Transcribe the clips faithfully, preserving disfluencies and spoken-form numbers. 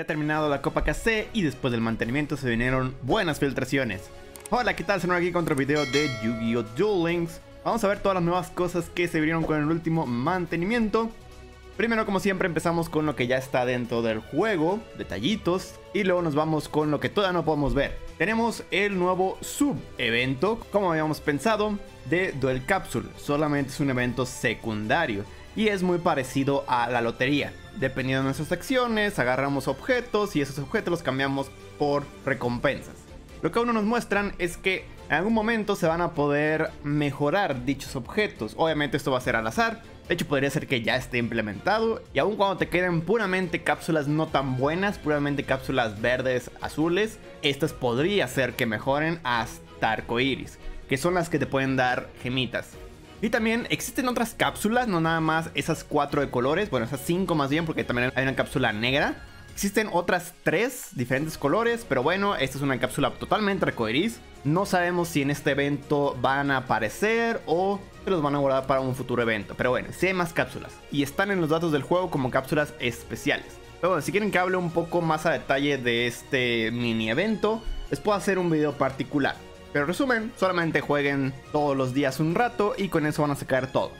Se ha terminado la Copa K C y después del mantenimiento se vinieron buenas filtraciones. Hola, ¿qué tal? Se nos aquí con otro video de Yu-Gi-Oh! Duel Links. Vamos a ver todas las nuevas cosas que se vieron con el último mantenimiento. Primero, como siempre, empezamos con lo que ya está dentro del juego, detallitos, y luego nos vamos con lo que todavía no podemos ver. Tenemos el nuevo sub-evento, como habíamos pensado, de Duel Capsule. Solamente es un evento secundario y es muy parecido a la lotería. Dependiendo de nuestras acciones, agarramos objetos y esos objetos los cambiamos por recompensas. Lo que aún no nos muestran es que en algún momento se van a poder mejorar dichos objetos. Obviamente esto va a ser al azar. De hecho, podría ser que ya esté implementado. Y aun cuando te queden puramente cápsulas no tan buenas, puramente cápsulas verdes, azules, estas podría ser que mejoren hasta arcoiris, que son las que te pueden dar gemitas. Y también existen otras cápsulas, no nada más esas cuatro de colores. Bueno, esas cinco más bien, porque también hay una cápsula negra. Existen otras tres diferentes colores, pero bueno, esta es una cápsula totalmente arcoiris. No sabemos si en este evento van a aparecer o los van a guardar para un futuro evento. Pero bueno, sí hay más cápsulas y están en los datos del juego como cápsulas especiales. Pero bueno, si quieren que hable un poco más a detalle de este mini evento, les puedo hacer un video particular. Pero resumen, solamente jueguen todos los días un rato y con eso van a sacar todo.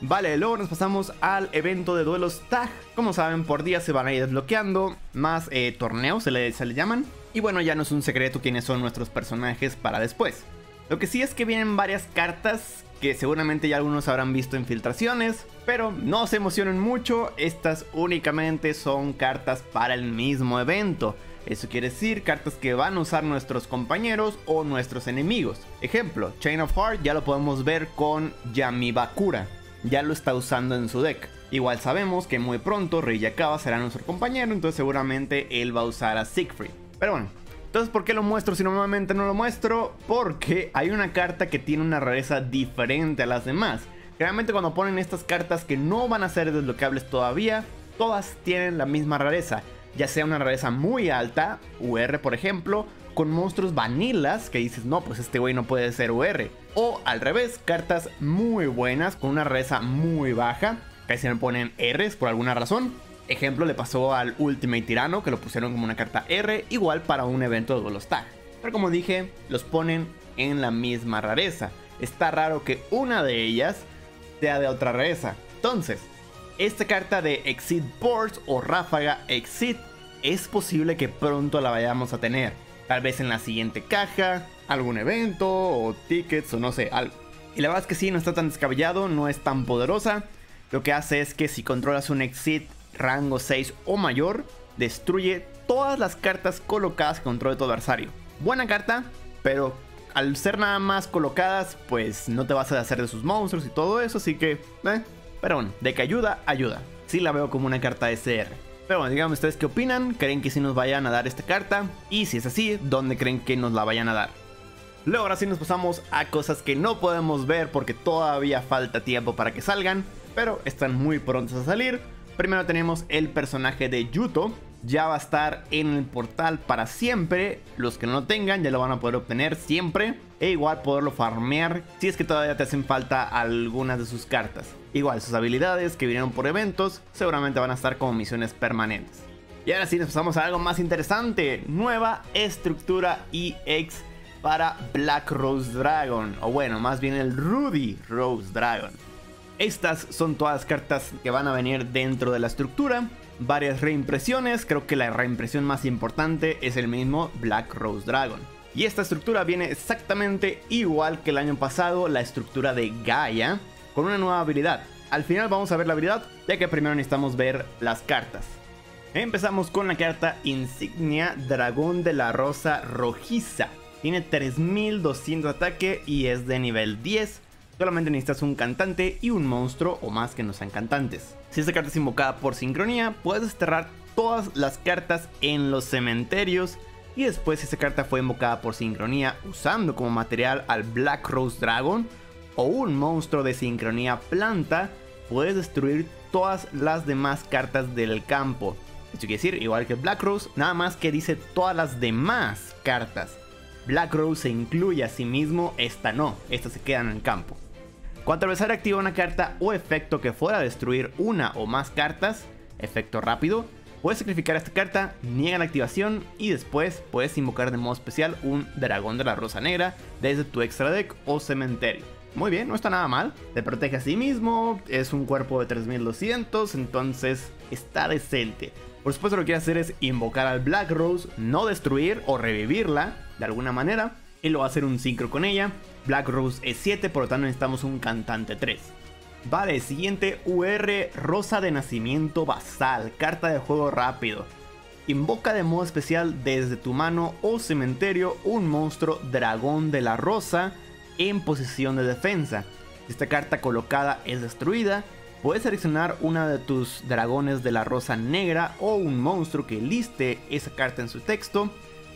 Vale, luego nos pasamos al evento de duelos tag. Como saben, por día se van a ir desbloqueando más eh, torneos, se le, se le llaman. Y bueno, ya no es un secreto quiénes son nuestros personajes para después. Lo que sí es que vienen varias cartas que seguramente ya algunos habrán visto en filtraciones, pero no se emocionen mucho, estas únicamente son cartas para el mismo evento. Eso quiere decir cartas que van a usar nuestros compañeros o nuestros enemigos. Ejemplo, Chain of Heart ya lo podemos ver con Yamibakura. Ya lo está usando en su deck. Igual sabemos que muy pronto Rey Yakaba será nuestro compañero, entonces seguramente él va a usar a Siegfried. Pero bueno, entonces ¿por qué lo muestro si normalmente no lo muestro? Porque hay una carta que tiene una rareza diferente a las demás. Realmente cuando ponen estas cartas que no van a ser desbloqueables todavía, todas tienen la misma rareza. Ya sea una rareza muy alta, U R por ejemplo, con monstruos vanilas que dices, no, pues este güey no puede ser U R. O al revés, cartas muy buenas con una rareza muy baja, casi me ponen Rs por alguna razón. Ejemplo, le pasó al Ultimate Tirano, que lo pusieron como una carta R, igual para un evento de Golostar. Pero como dije, los ponen en la misma rareza. Está raro que una de ellas sea de otra rareza. Entonces, esta carta de Exit Burst o Ráfaga Exit es posible que pronto la vayamos a tener. Tal vez en la siguiente caja, algún evento o tickets o no sé, algo. Y la verdad es que sí, no está tan descabellado, no es tan poderosa. Lo que hace es que si controlas un Exit rango seis o mayor, destruye todas las cartas colocadas que controle tu adversario. Buena carta, pero al ser nada más colocadas, pues no te vas a deshacer de sus monstruos y todo eso, así que... Eh, pero bueno, de que ayuda, ayuda. Sí la veo como una carta S R. Pero bueno, díganme ustedes qué opinan, ¿creen que sí nos vayan a dar esta carta? Y si es así, ¿dónde creen que nos la vayan a dar? Luego ahora sí nos pasamos a cosas que no podemos ver porque todavía falta tiempo para que salgan, pero están muy prontas a salir. Primero tenemos el personaje de Yuto, ya va a estar en el portal para siempre, los que no lo tengan ya lo van a poder obtener siempre, e igual poderlo farmear si es que todavía te hacen falta algunas de sus cartas. Igual sus habilidades que vinieron por eventos seguramente van a estar como misiones permanentes. Y ahora sí nos pasamos a algo más interesante, nueva estructura E X para Black Rose Dragon, o bueno, más bien el Ruddy Rose Dragon. Estas son todas las cartas que van a venir dentro de la estructura. Varias reimpresiones, creo que la reimpresión más importante es el mismo Black Rose Dragon. Y esta estructura viene exactamente igual que el año pasado, la estructura de Gaia, con una nueva habilidad. Al final vamos a ver la habilidad, ya que primero necesitamos ver las cartas. Empezamos con la carta insignia Dragón de la Rosa Rojiza. Tiene tres mil doscientos ataque y es de nivel diez. Solamente necesitas un cantante y un monstruo o más que no sean cantantes. Si esta carta es invocada por sincronía, puedes desterrar todas las cartas en los cementerios. Y después, si esta carta fue invocada por sincronía usando como material al Black Rose Dragon o un monstruo de sincronía planta, puedes destruir todas las demás cartas del campo. Esto quiere decir, igual que Black Rose, nada más que dice todas las demás cartas. Black Rose se incluye a sí mismo, esta no, esta se queda en el campo. Cuando el adversario activa una carta o efecto que fuera a destruir una o más cartas, efecto rápido, Puedes sacrificar esta carta, niegan activación y después puedes invocar de modo especial un Dragón de la Rosa Negra desde tu extra deck o cementerio. Muy bien, no está nada mal, te protege a sí mismo, es un cuerpo de tres mil doscientos, entonces está decente. Por supuesto, lo que quieres hacer es invocar al Black Rose, no destruir o revivirla de alguna manera, y lo va a hacer un sincro con ella. Black Rose es siete, por lo tanto necesitamos un cantante tres. Vale, siguiente U R, Rosa de Nacimiento Basal, carta de juego rápido. Invoca de modo especial desde tu mano o cementerio un monstruo Dragón de la Rosa en posición de defensa. Si esta carta colocada es destruida, puedes seleccionar una de tus dragones de la Rosa Negra o un monstruo que liste esa carta en su texto,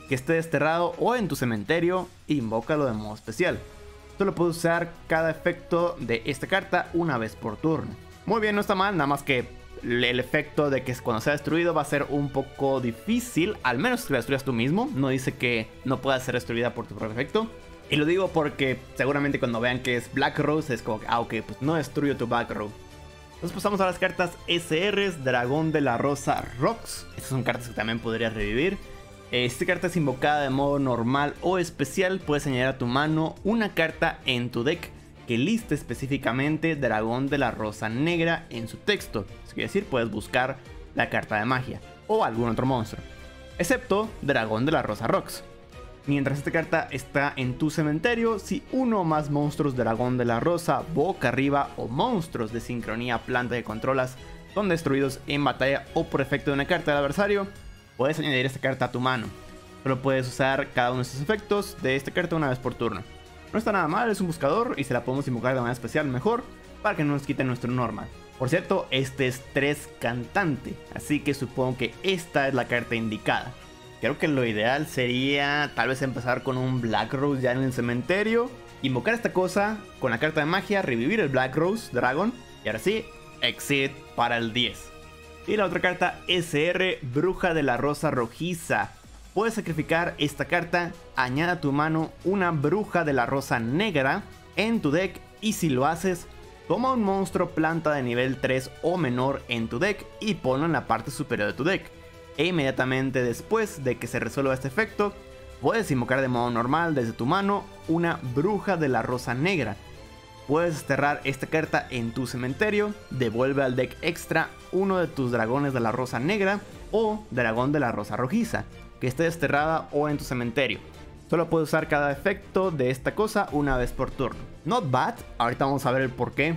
que esté desterrado o en tu cementerio, e invócalo de modo especial. Solo puedes usar cada efecto de esta carta una vez por turno. Muy bien, no está mal, nada más que el efecto de que cuando sea destruido va a ser un poco difícil, al menos que la destruyas tú mismo. No dice que no pueda ser destruida por tu propio efecto. Y lo digo porque seguramente cuando vean que es Black Rose es como, ah, ok, pues no destruyo tu Black Rose. Entonces pasamos a las cartas S Rs, Dragón de la Rosa Rox. Estas son cartas que también podrías revivir. Esta carta es invocada de modo normal o especial. Puedes añadir a tu mano una carta en tu deck que liste específicamente Dragón de la Rosa Negra en su texto. Es decir, puedes buscar la carta de magia o algún otro monstruo, excepto Dragón de la Rosa Rox. Mientras esta carta está en tu cementerio, si uno o más monstruos Dragón de la Rosa, boca arriba o monstruos de sincronía planta que controlas son destruidos en batalla o por efecto de una carta del adversario, puedes añadir esta carta a tu mano. Solo puedes usar cada uno de estos efectos de esta carta una vez por turno. No está nada mal, es un buscador y se la podemos invocar de manera especial mejor para que no nos quiten nuestro normal. Por cierto, este es tres cantante, así que supongo que esta es la carta indicada. Creo que lo ideal sería tal vez empezar con un Black Rose ya en el cementerio, invocar esta cosa con la carta de magia, revivir el Black Rose Dragon y ahora sí, Exit para el diez. Y la otra carta S R, Bruja de la Rosa Rojiza. Puedes sacrificar esta carta, añade a tu mano una Bruja de la Rosa Negra en tu deck y si lo haces, toma un monstruo planta de nivel tres o menor en tu deck y ponlo en la parte superior de tu deck. E inmediatamente después de que se resuelva este efecto, puedes invocar de modo normal desde tu mano una Bruja de la Rosa Negra. Puedes desterrar esta carta en tu cementerio, devuelve al deck extra uno de tus Dragones de la Rosa Negra o Dragón de la Rosa Rojiza, que esté desterrada o en tu cementerio. Solo puedes usar cada efecto de esta cosa una vez por turno. Not bad, ahorita vamos a ver el porqué.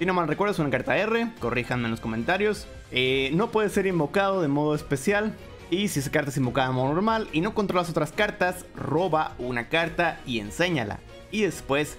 Si no mal recuerdo es una carta R, corríjanme en los comentarios. Eh, no puede ser invocado de modo especial. Y si esa carta es invocada de modo normal y no controlas otras cartas, roba una carta y enséñala. Y después,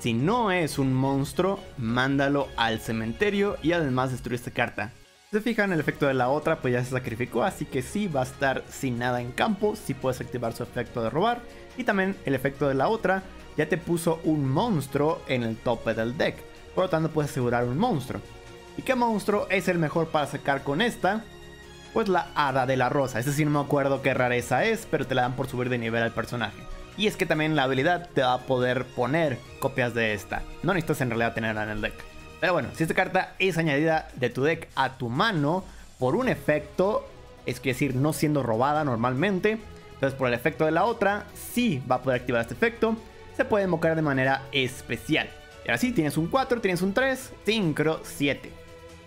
si no es un monstruo, mándalo al cementerio y además destruye esta carta. Si se fijan, el efecto de la otra pues ya se sacrificó, así que sí va a estar sin nada en campo. Sí puedes activar su efecto de robar. Y también el efecto de la otra ya te puso un monstruo en el tope del deck. Por lo tanto puedes asegurar un monstruo. ¿Y qué monstruo es el mejor para sacar con esta? Pues la Hada de la Rosa. Esta sí no me acuerdo qué rareza es, pero te la dan por subir de nivel al personaje. Y es que también la habilidad te va a poder poner copias de esta. No necesitas en realidad tenerla en el deck. Pero bueno, si esta carta es añadida de tu deck a tu mano por un efecto, es decir, no siendo robada normalmente, entonces por el efecto de la otra sí va a poder activar este efecto. Se puede invocar de manera especial. Y ahora sí, tienes un cuatro, tienes un tres, sincro, siete.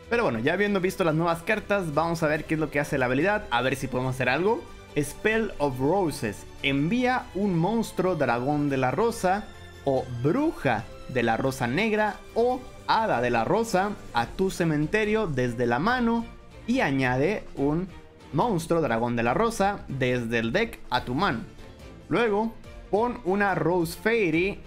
Pero bueno, ya habiendo visto las nuevas cartas, vamos a ver qué es lo que hace la habilidad, a ver si podemos hacer algo. Spell of Roses, envía un monstruo Dragón de la Rosa o Bruja de la Rosa Negra o Hada de la Rosa a tu cementerio desde la mano y añade un monstruo Dragón de la Rosa desde el deck a tu mano. Luego, pon una Rose Fairy,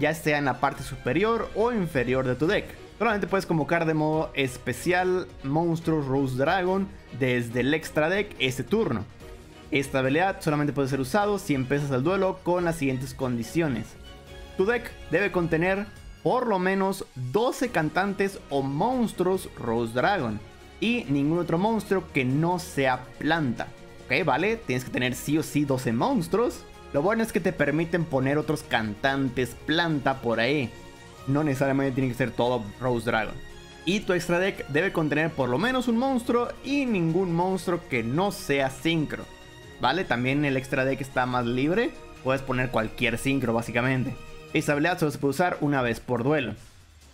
ya sea en la parte superior o inferior de tu deck. Solamente puedes convocar de modo especial monstruos Rose Dragon desde el extra deck este turno. Esta habilidad solamente puede ser usado si empiezas el duelo con las siguientes condiciones. Tu deck debe contener por lo menos doce cantantes o monstruos Rose Dragon y ningún otro monstruo que no sea planta. Ok, vale, tienes que tener sí o sí doce monstruos. Lo bueno es que te permiten poner otros cantantes planta por ahí. No necesariamente tiene que ser todo Rose Dragon. y tu extra deck debe contener por lo menos un monstruo y ningún monstruo que no sea sincro, ¿vale? También el extra deck está más libre, puedes poner cualquier sincro básicamente. Esta habilidad solo se puede usar una vez por duelo.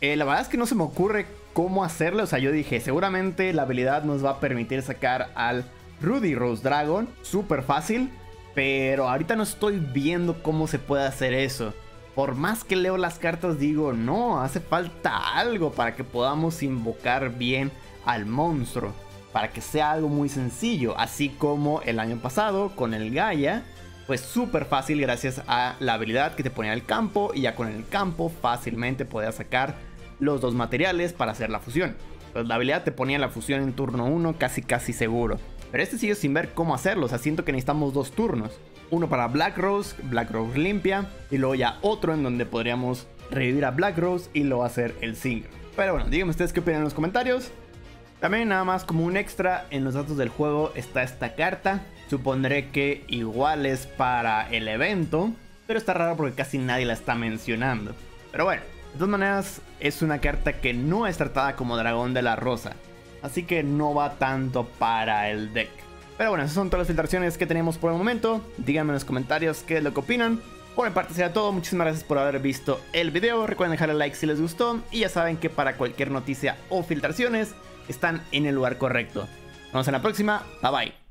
Eh, la verdad es que no se me ocurre cómo hacerle, o sea, yo dije, seguramente la habilidad nos va a permitir sacar al Ruddy Rose Dragon, súper fácil, pero ahorita no estoy viendo cómo se puede hacer eso. Por más que leo las cartas digo, no, hace falta algo para que podamos invocar bien al monstruo, para que sea algo muy sencillo, así como el año pasado con el Gaia, pues súper fácil gracias a la habilidad que te ponía el campo, y ya con el campo fácilmente podías sacar los dos materiales para hacer la fusión. Pues la habilidad te ponía la fusión en turno uno casi casi seguro, pero este sigue sin ver cómo hacerlo, o sea, siento que necesitamos dos turnos. Uno para Black Rose, Black Rose limpia, y luego ya otro en donde podríamos revivir a Black Rose y luego hacer el sincro. Pero bueno, díganme ustedes qué opinan en los comentarios. También nada más como un extra en los datos del juego está esta carta. Supondré que igual es para el evento, pero está raro porque casi nadie la está mencionando. Pero bueno, de todas maneras es una carta que no es tratada como Dragón de la Rosa, así que no va tanto para el deck. Pero bueno, esas son todas las filtraciones que tenemos por el momento. Díganme en los comentarios qué es lo que opinan. Por mi parte será todo, muchísimas gracias por haber visto el video. Recuerden dejarle like si les gustó. Y ya saben que para cualquier noticia o filtraciones están en el lugar correcto. Nos vemos en la próxima, bye bye.